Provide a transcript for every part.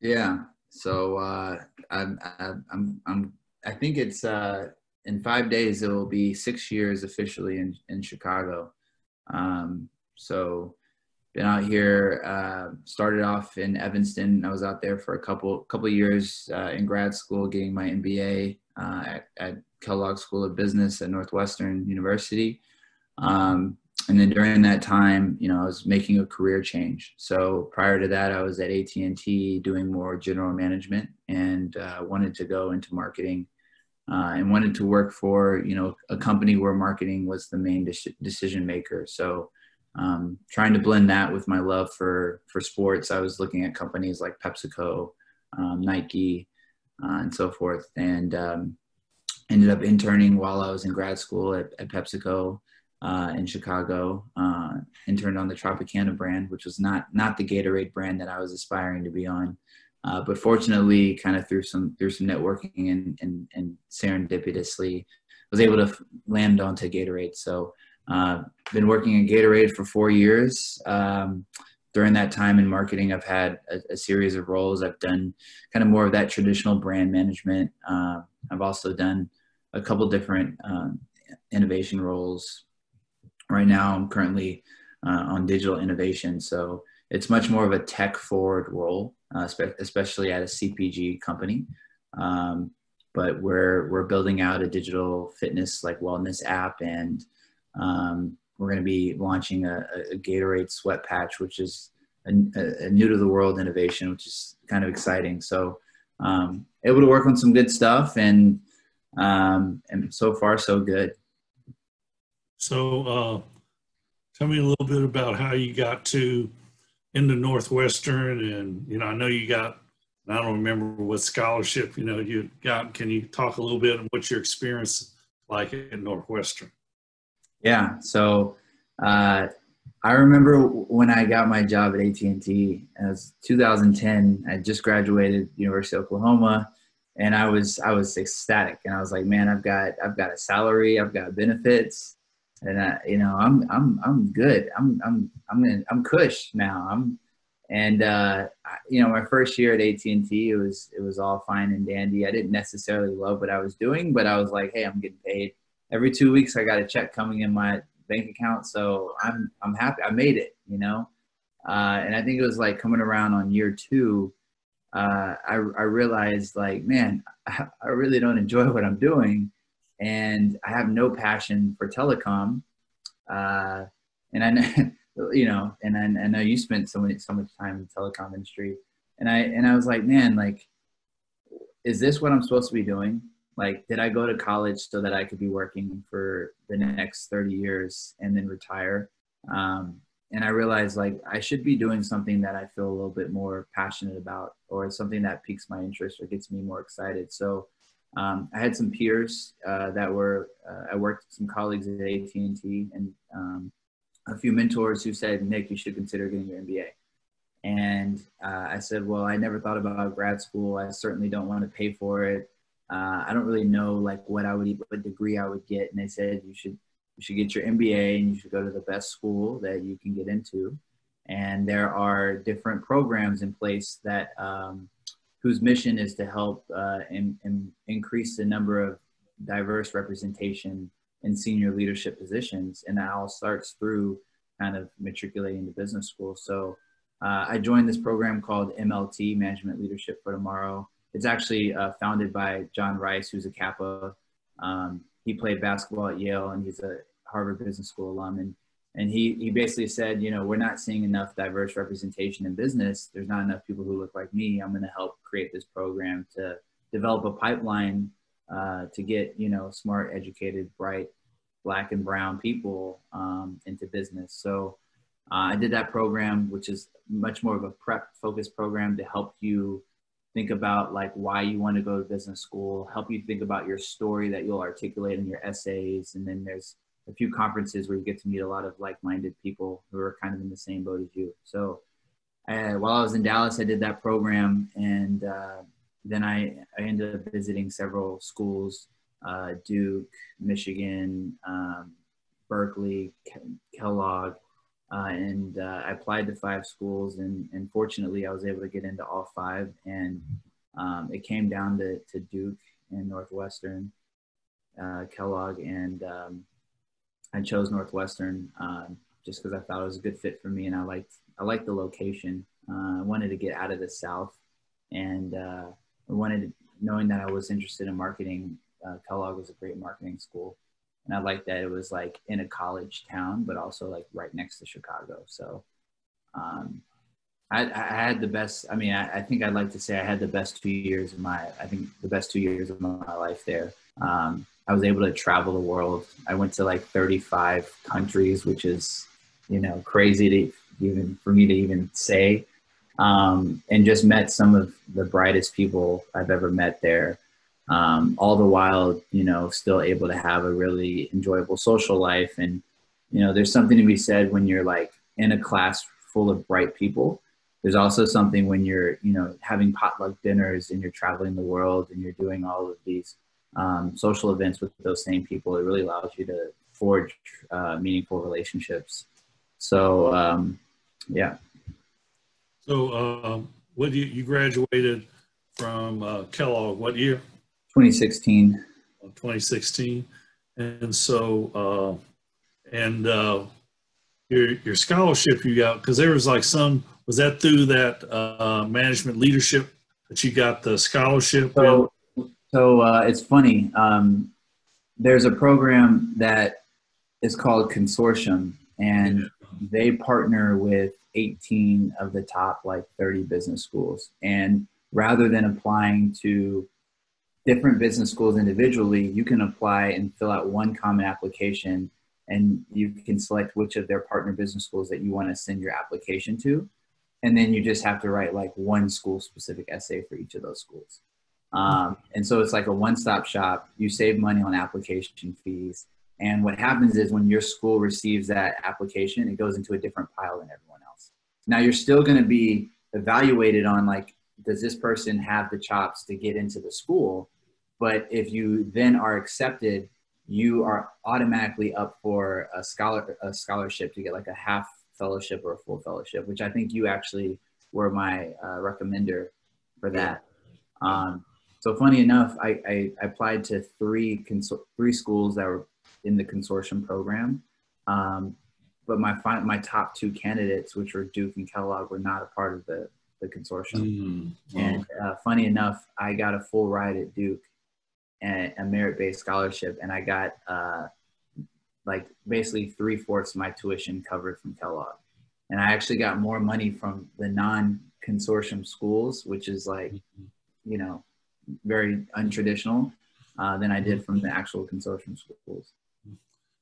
Yeah. So I think it's in 5 days it will be 6 years officially in Chicago. So been out here. Started off in Evanston. I was out there for a couple of years in grad school, getting my MBA at Kellogg School of Business at Northwestern University. And then during that time, you know, I was making a career change. So prior to that, I was at AT&T doing more general management, and wanted to go into marketing, and wanted to work for, you know, a company where marketing was the main decision maker. So trying to blend that with my love for sports, I was looking at companies like PepsiCo, Nike, and so forth, and ended up interning while I was in grad school at PepsiCo. In Chicago, interned on the Tropicana brand, which was not the Gatorade brand that I was aspiring to be on, but fortunately, kind of through some networking and serendipitously, was able to land onto Gatorade. So, been working at Gatorade for 4 years. During that time in marketing, I've had a series of roles. I've done kind of more of that traditional brand management. I've also done a couple different innovation roles. Right now, I'm currently on digital innovation, so it's much more of a tech-forward role, especially at a CPG company. But we're building out a digital fitness, like wellness app, and we're going to be launching a Gatorade sweat patch, which is a new-to-the-world innovation, which is kind of exciting. So, able to work on some good stuff, and so far, so good. So tell me a little bit about how you got to into Northwestern, and, you know, I know you got, I don't remember what scholarship, you know, you got. Can you talk a little bit about what your experience like at Northwestern? Yeah, so I remember when I got my job at AT&T, it was 2010, I just graduated University of Oklahoma. And I was ecstatic, and I was like, man, I've got a salary, I've got benefits. And you know, I'm good. I'm cush now. You know, my first year at AT&T, it was all fine and dandy. I didn't necessarily love what I was doing, but I was like, hey, I'm getting paid every 2 weeks. I got a check coming in my bank account, so I'm happy. I made it, you know. And I think it was like coming around on year two, I realized, like, man, I really don't enjoy what I'm doing. And I have no passion for telecom, and I know, you know, and I know you spent so much time in the telecom industry, and I was like, man, like, is this what I'm supposed to be doing? Like, did I go to college so that I could be working for the next 30 years and then retire? And I realized, like, I should be doing something that I feel a little bit more passionate about, or something that piques my interest or gets me more excited. So. I had some peers that were, I worked with some colleagues at AT&T, and a few mentors who said, Nick, you should consider getting your MBA. And I said, well, I never thought about grad school. I certainly don't want to pay for it. I don't really know, like, what degree I would get. And they said, you should get your MBA, and you should go to the best school that you can get into. And there are different programs in place that, whose mission is to help increase the number of diverse representation in senior leadership positions. And that all starts through kind of matriculating to business school. So I joined this program called MLT, Management Leadership for Tomorrow. It's actually founded by John Rice, who's a Kappa. He played basketball at Yale, and he's a Harvard Business School alum. And he basically said, you know, we're not seeing enough diverse representation in business. There's not enough people who look like me. I'm going to help create this program to develop a pipeline to get, you know, smart, educated, bright, black and brown people into business. So I did that program, which is much more of a prep focused program to help you think about, like, why you want to go to business school, help you think about your story that you'll articulate in your essays. And then there's a few conferences where you get to meet a lot of like-minded people who are kind of in the same boat as you. So while I was in Dallas, I did that program, and then I ended up visiting several schools, Duke, Michigan, Berkeley, Kellogg, I applied to 5 schools, and fortunately I was able to get into all 5, and it came down to Duke and Northwestern, Kellogg, and I chose Northwestern just because I thought it was a good fit for me, and I liked the location. I wanted to get out of the South, and I wanted to, knowing that I was interested in marketing, Kellogg was a great marketing school. And I liked that it was like in a college town, but also like right next to Chicago. So I had the best, I think I'd like to say I had the best 2 years of my, I think the best 2 years of my life there. I was able to travel the world. I went to like 35 countries, which is, you know, crazy to even, for me to even say, and just met some of the brightest people I've ever met there. All the while, you know, still able to have a really enjoyable social life. And, you know, there's something to be said when you're like in a class full of bright people. There's also something when you're, you know, having potluck dinners and you're traveling the world and you're doing all of these social events with those same people. It really allows you to forge meaningful relationships. So, yeah. So what do you graduated from Kellogg, what year? 2016. 2016, and so, your scholarship you got, because there was like some, was that through that management leadership that you got the scholarship? So it's funny. There's a program that is called Consortium, and they partner with 18 of the top like 30 business schools, and rather than applying to different business schools individually, you can apply and fill out one common application, and you can select which of their partner business schools that you want to send your application to. And then you just have to write like one school specific essay for each of those schools. And so it's like a one-stop shop. You save money on application fees. And what happens is when your school receives that application, it goes into a different pile than everyone else. Now you're still going to be evaluated on like, does this person have the chops to get into the school? But if you then are accepted, you are automatically up for a scholarship to get like a half fellowship or a full fellowship, which I think you actually were my recommender for that. So funny enough, I applied to three schools that were in the consortium program, but my top 2 candidates, which were Duke and Kellogg, were not a part of the consortium. And funny enough, I got a full ride at Duke and a merit-based scholarship, and I got like basically 3/4 of my tuition covered from Kellogg. And I actually got more money from the non-consortium schools, which is like, you know, very untraditional, than I did from the actual consortium schools.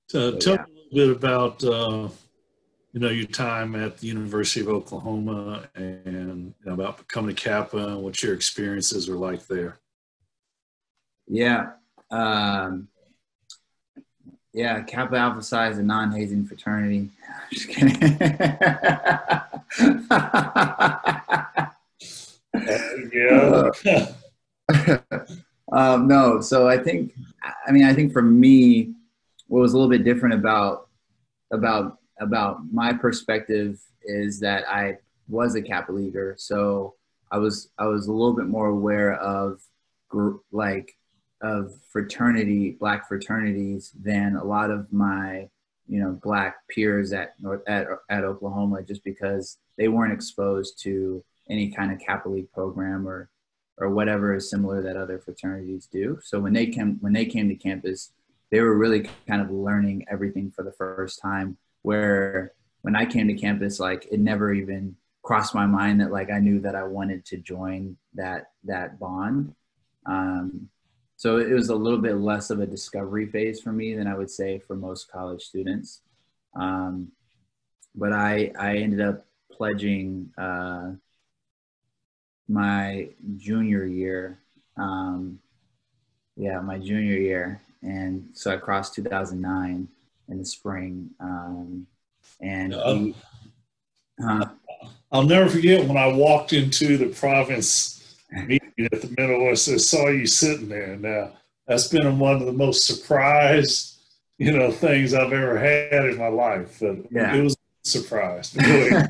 So, tell me a little bit about you know, your time at the University of Oklahoma, and you know, about coming to Kappa and what your experiences were like there. Yeah. Yeah, Kappa Alpha Psi is a non-hazing fraternity. I'm just kidding. Yeah. No, so I think for me, what was a little bit different about my perspective is that I was a Kappa Leaguer. So I was a little bit more aware of black fraternities than a lot of my, you know, black peers at Oklahoma, just because they weren't exposed to any kind of Kappa League program or whatever is similar that other fraternities do. So when they came to campus, they were really kind of learning everything for the first time. Where when I came to campus, like it never even crossed my mind that like I knew that I wanted to join that bond. So it was a little bit less of a discovery phase for me than I would say for most college students. But I ended up pledging my junior year. My junior year. And so I crossed 2009. In the spring, I'll never forget when I walked into the province meeting at the Middle West. I saw you sitting there. Now that's been one of the most surprised, you know, things I've ever had in my life. But yeah. It was surprised. Really.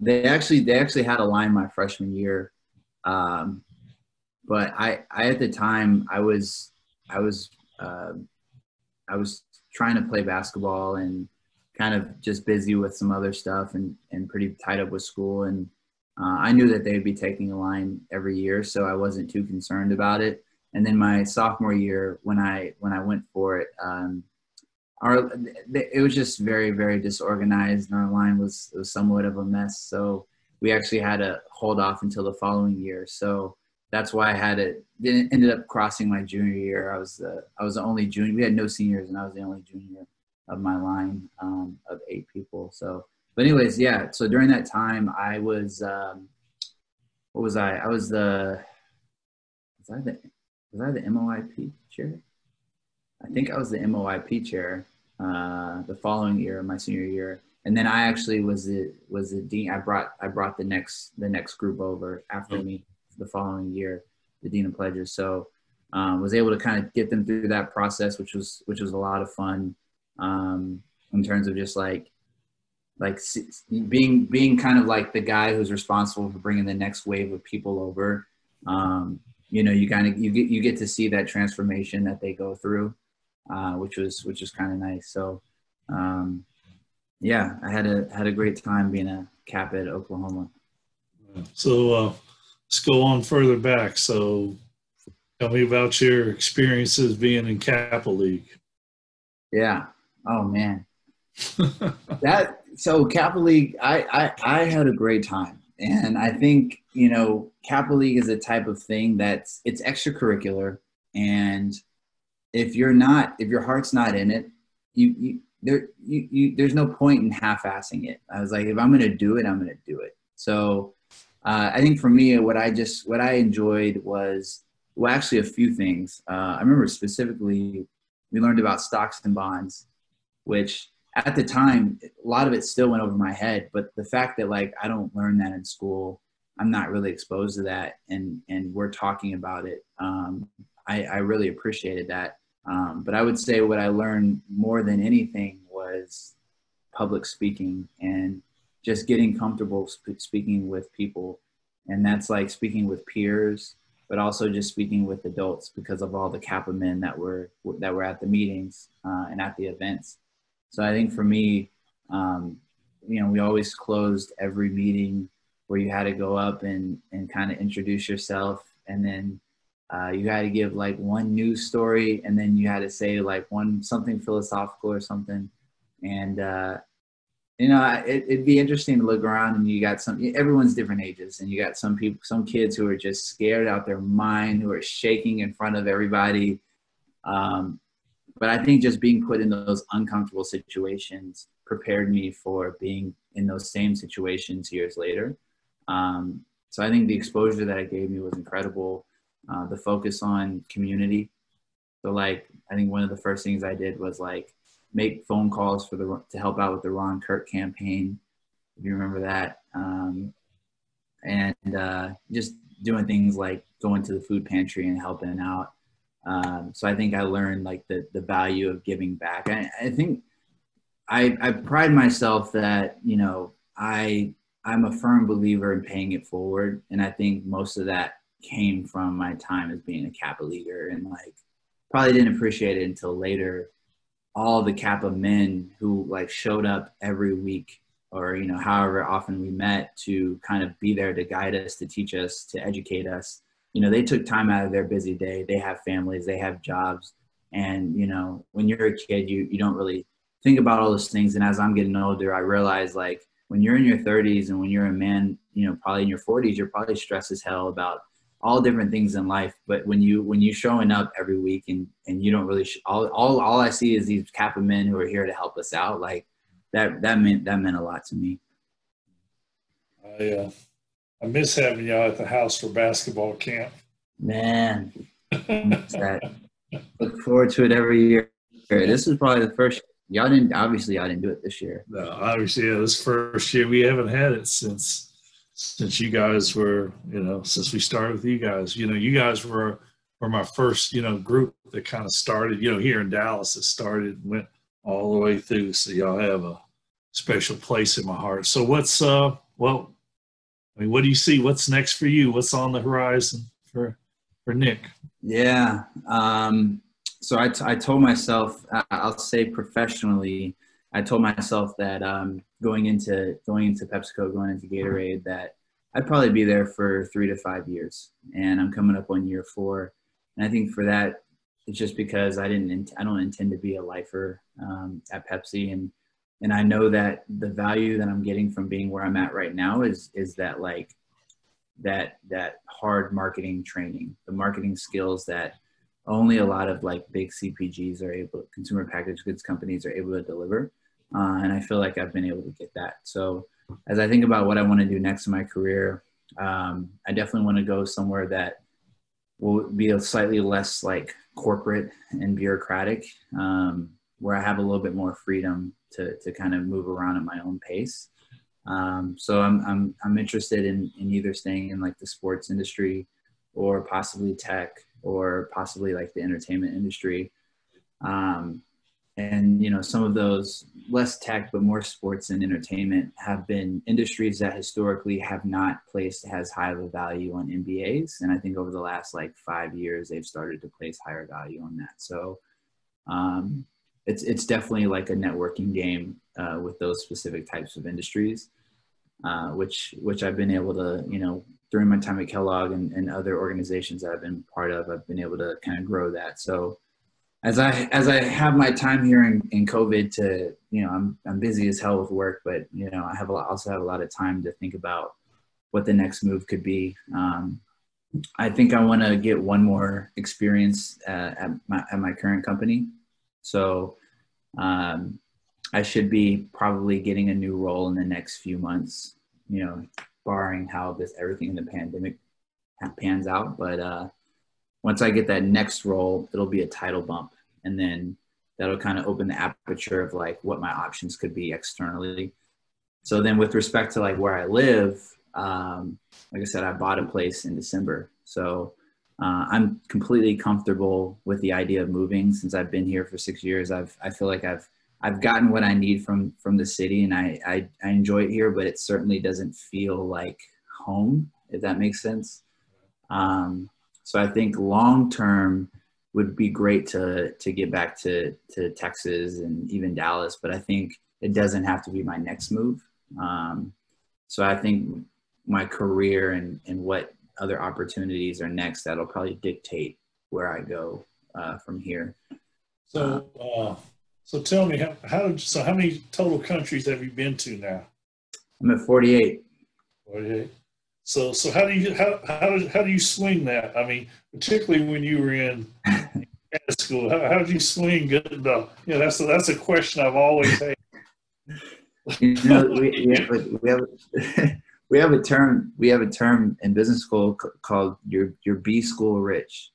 They actually had a line my freshman year, but I at the time I was trying to play basketball and kind of just busy with some other stuff and pretty tied up with school, and I knew that they'd be taking a line every year, so I wasn't too concerned about it. And then my sophomore year, when I went for it, it was just very, very disorganized, and our line was somewhat of a mess. So we actually had to hold off until the following year. So that's why I had it. It ended up crossing my junior year. I was the only junior. We had no seniors, and I was the only junior of my line of 8 people. So, but anyways, yeah. So during that time, I was what was I? I was the was I the MOIP chair? I think I was the MOIP chair the following year, my senior year, and then I actually was the dean. I brought the next group over after me the following year, the dean of pledges. So was able to kind of get them through that process, which was a lot of fun in terms of just like being kind of like the guy who's responsible for bringing the next wave of people over. You know, you get to see that transformation that they go through, which was kind of nice. So, yeah, I had a great time being a cap at Oklahoma. So let's go on further back. So, tell me about your experiences being in Kappa League. Yeah. Oh man. So Kappa League, I had a great time. And I think, you know, Kappa League is a type of thing that's, it's extracurricular. And if your heart's not in it, there's no point in half-assing it. I was like, if I'm going to do it, I'm going to do it. So I think for me, what I enjoyed was, well, actually a few things. I remember specifically, we learned about stocks and bonds, which at the time, a lot of it still went over my head, but the fact that like, I don't learn that in school, I'm not really exposed to that. And we're talking about it. I really appreciated that. But I would say what I learned more than anything was public speaking and just getting comfortable speaking with people. And that's like speaking with peers, but also just speaking with adults because of all the Kappa men that were at the meetings and at the events. So I think for me, you know, we always closed every meeting where you had to go up and kind of introduce yourself. And then you had to give like one news story, and then you had to say like something philosophical or something. And, you know, it'd be interesting to look around, and you got everyone's different ages, and you got some kids who are just scared out their mind, who are shaking in front of everybody. But I think just being put in those uncomfortable situations prepared me for being in those same situations years later. So I think the exposure that it gave me was incredible. The focus on community. So like, I think one of the first things I did was like make phone calls to help out with the Ron Kirk campaign, if you remember that. And just doing things like going to the food pantry and helping out. So I think I learned like the value of giving back. I think I pride myself that, you know, I'm a firm believer in paying it forward. And I think most of that came from my time as being a Kappa leaguer, and like probably didn't appreciate it until later. All the Kappa men who like showed up every week or, you know, however often we met to kind of be there to guide us, to teach us, to educate us. You know, they took time out of their busy day. They have families, they have jobs. And, you know, when you're a kid, you don't really think about all those things. And as I'm getting older, I realize like when you're in your 30s and when you're a man, you know, probably in your 40s, you're probably stressed as hell about all different things in life. But when you're showing up every week and you don't really, all I see is these Kappa men who are here to help us out. Like that meant a lot to me. I miss having y'all at the house for basketball camp. Man, I miss that. Look forward to it every year. This is probably the first. Y'all didn't do it this year. No, obviously, yeah, this first year we haven't had it since you guys were, you know, since we started with you guys. You know, you guys were my first, you know, group that kind of started, you know, here in Dallas. It started, went all the way through. So y'all have a special place in my heart. So what's, well, I mean, what do you see? What's next for you? What's on the horizon for Nick? Yeah. So I told myself, I'll say professionally, I told myself that going into PepsiCo, going into Gatorade, that I'd probably be there for 3 to 5 years, and I'm coming up on year 4. And I think for that, it's just because I don't intend to be a lifer at Pepsi, and I know that the value that I'm getting from being where I'm at right now is that, like, that hard marketing training, the marketing skills that only a lot of, like, big CPGs are able, consumer packaged goods companies are able to deliver. And I feel like I've been able to get that. So as I think about what I want to do next in my career, I definitely want to go somewhere that will be a slightly less, like, corporate and bureaucratic, where I have a little bit more freedom to kind of move around at my own pace. So I'm interested in either staying in, like, the sports industry, or possibly tech, or possibly, like, the entertainment industry. And, you know, some of those less tech, but more sports and entertainment have been industries that historically have not placed as high of a value on MBAs. And I think over the last, like, 5 years, they've started to place higher value on that. So it's definitely like a networking game with those specific types of industries, which I've been able to, you know, during my time at Kellogg and other organizations that I've been part of, I've been able to kind of grow that. So as I have my time here in COVID to, you know, I'm busy as hell with work, but, you know, I have also have a lot of time to think about what the next move could be. I think I want to get one more experience at my current company. So I should be probably getting a new role in the next few months, you know, barring how everything in the pandemic pans out. But once I get that next role, it'll be a title bump. And then that'll kind of open the aperture of, like, what my options could be externally. So then with respect to, like, where I live, like I said, I bought a place in December. So I'm completely comfortable with the idea of moving. Since I've been here for 6 years, I feel like I've gotten what I need from the city, and I enjoy it here, but it certainly doesn't feel like home, if that makes sense. So I think long-term would be great to get back to Texas and even Dallas, but I think it doesn't have to be my next move. So I think my career and what other opportunities are next, that'll probably dictate where I go from here. So, so tell me, how many total countries have you been to now? I'm at 48. 48. So how do you swing that? I mean, particularly when you were in school, how did you swing good enough? You know, that's a question I've always had. You know, we have a term in business school called your B school rich,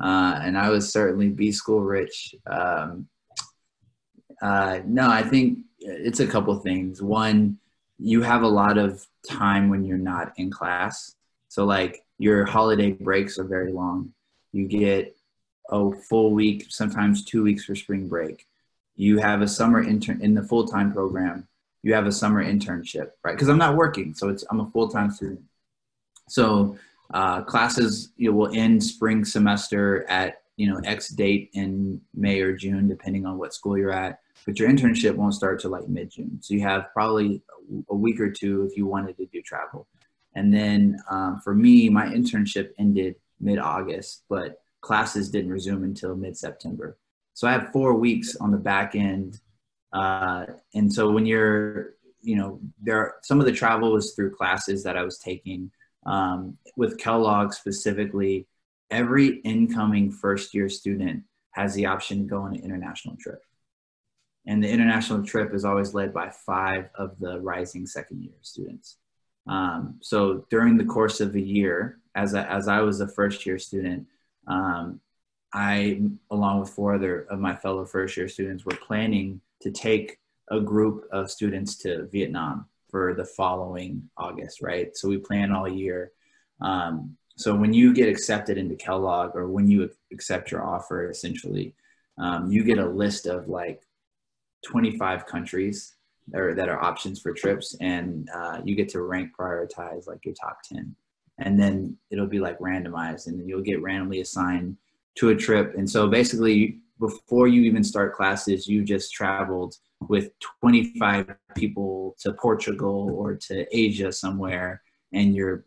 and I was certainly B school rich. No, I think it's a couple things. One, you have a lot of time when you're not in class. So, like, your holiday breaks are very long. You get a full week, sometimes 2 weeks for spring break. You have a summer intern in the full-time program. You have a summer internship, right? Because I'm not working, so I'm a full-time student. So classes, you know, will end spring semester at, you know, X date in May or June, depending on what school you're at. But your internship won't start till, like, mid-June. So you have probably a week or two if you wanted to do travel. And then for me, my internship ended mid-August, but classes didn't resume until mid-September. So I have 4 weeks on the back end. And so when you're, you know, some of the travel was through classes that I was taking. With Kellogg specifically, every incoming first-year student has the option to go on an international trip. And the international trip is always led by 5 of the rising second-year students. So during the course of a year, as I was a first-year student, I, along with 4 other of my fellow first-year students, were planning to take a group of students to Vietnam for the following August, right? So we plan all year. So when you get accepted into Kellogg, or when you accept your offer, essentially, you get a list of, like, 25 countries that are options for trips, and you get to rank prioritize like your top 10. And then it'll be like randomized, and then you'll get randomly assigned to a trip. And so basically, before you even start classes, you just traveled with 25 people to Portugal or to Asia somewhere, and you're,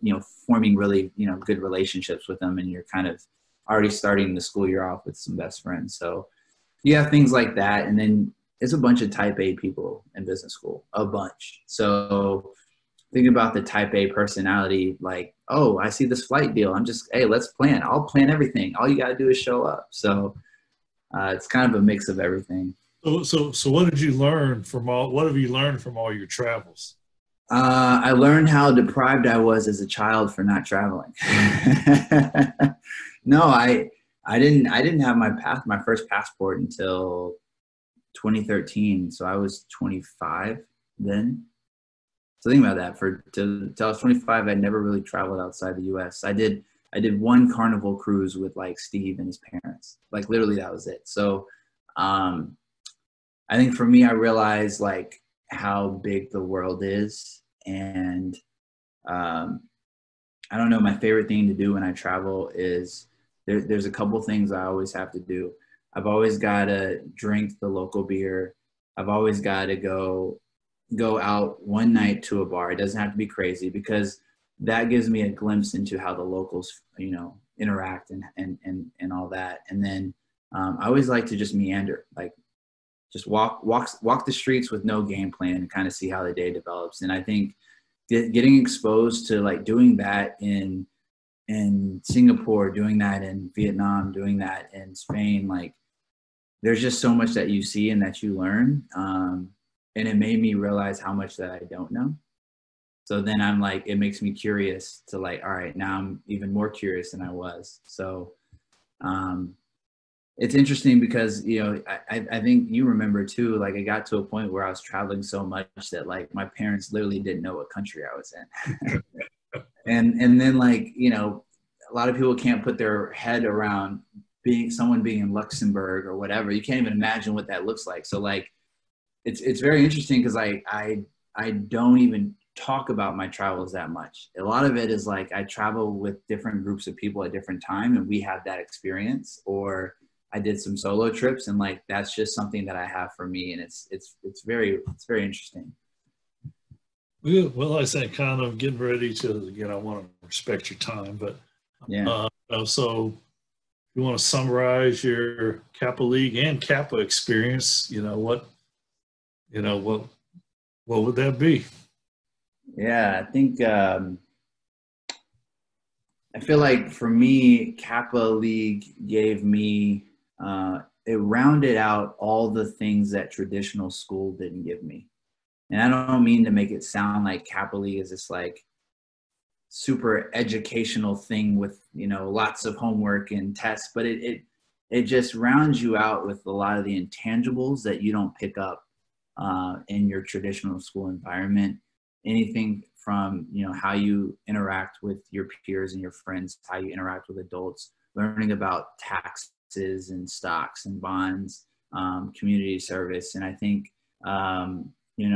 forming really, good relationships with them, and you're kind of already starting the school year off with some best friends. So you have things like that, and then it's a bunch of type A people in business school, a bunch. So think about the type A personality, like, oh, I see this flight deal. I'm just, hey, let's plan. I'll plan everything. All you got to do is show up. So it's kind of a mix of everything. So what did you learn from all, what have you learned from all your travels? I learned how deprived I was as a child for not traveling. No, I didn't have my first passport until 2013. So I was 25 then. So think about that. Till I was 25, I never really traveled outside the U.S. I did one Carnival cruise with like Steve and his parents. Like literally, that was it. So I think for me, I realized like how big the world is, and I don't know. My favorite thing to do when I travel is there's a couple things I always have to do. I've always got to drink the local beer. I've always got to go out one night to a bar. It doesn't have to be crazy, because that gives me a glimpse into how the locals, interact and all that. And then I always like to just meander, like just walk the streets with no game plan and kind of see how the day develops. And I think getting exposed to like doing that in Singapore, doing that in Vietnam, doing that in Spain, like there's just so much that you see and that you learn. And it made me realize how much that I don't know. So then I'm like, it makes me curious to like, all right, now I'm even more curious than I was. So it's interesting because, I think you remember too, like I got to a point where I was traveling so much that like my parents literally didn't know what country I was in. and then like, a lot of people can't put their head around someone being in Luxembourg or whatever. You can't even imagine what that looks like. So like, It's very interesting because I don't even talk about my travels that much. A lot of it is like I travel with different groups of people at different time, and we have that experience. Or I did some solo trips, and like that's just something that I have for me, and it's very interesting. Well, I said kind of getting ready to I want to respect your time, but yeah. So you want to summarize your Kappa League and Kappa experience? What would that be? Yeah, I think, I feel like for me, Kappa League gave me, it rounded out all the things that traditional school didn't give me. And I don't mean to make it sound like Kappa League is this like super educational thing with, lots of homework and tests, but it just rounds you out with a lot of the intangibles that you don't pick up in your traditional school environment. Anything from, how you interact with your peers and your friends, how you interact with adults, learning about taxes and stocks and bonds, community service. And I think, you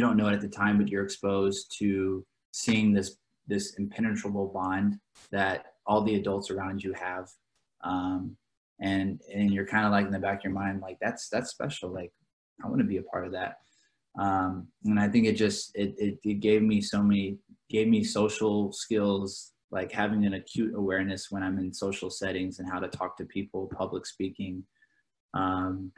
don't know it at the time, but you're exposed to seeing this impenetrable bond that all the adults around you have. And you're kind of like in the back of your mind, like that's special. Like, I want to be a part of that. And I think it gave me social skills, like having an acute awareness when I'm in social settings and how to talk to people, public speaking. And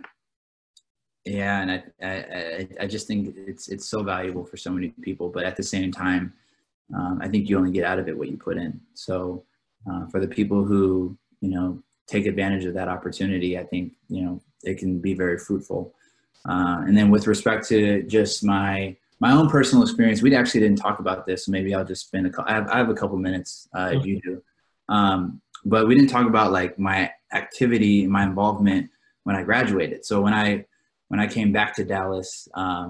I just think it's so valuable for so many people, but at the same time, I think you only get out of it what you put in. So, for the people who, take advantage of that opportunity, I think, it can be very fruitful. And then with respect to just my own personal experience, we actually didn't talk about this. So maybe I'll just spend I have a couple minutes if you do. But we didn't talk about like my activity, my involvement when I graduated. So when I came back to Dallas, I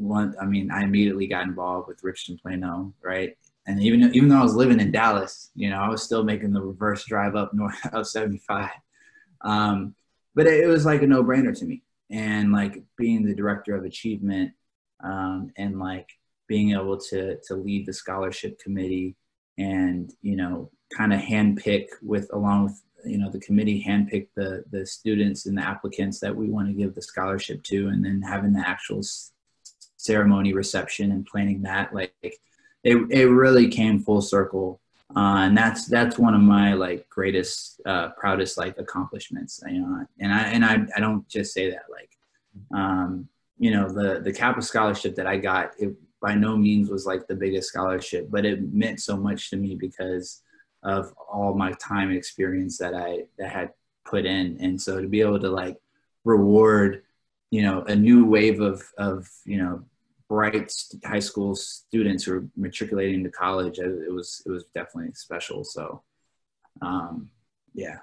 immediately got involved with Richardson Plano, right? And even though I was living in Dallas, I was still making the reverse drive up north of 75. But it was like a no-brainer to me. And like being the director of achievement and like being able to lead the scholarship committee and, you know, kind of handpick with, along with, you know, the committee handpick the students and the applicants that we want to give the scholarship to, and then having the actual ceremony reception and planning that, like it really came full circle. And that's one of my like greatest, proudest like accomplishments, you know, and I don't just say that, like, you know, the Kappa scholarship that I got, it by no means was like the biggest scholarship, but it meant so much to me because of all my time and experience that I had put in. And so to be able to like reward, you know, a new wave of, you know, bright high school students who are matriculating to college, it was definitely special. So, yeah.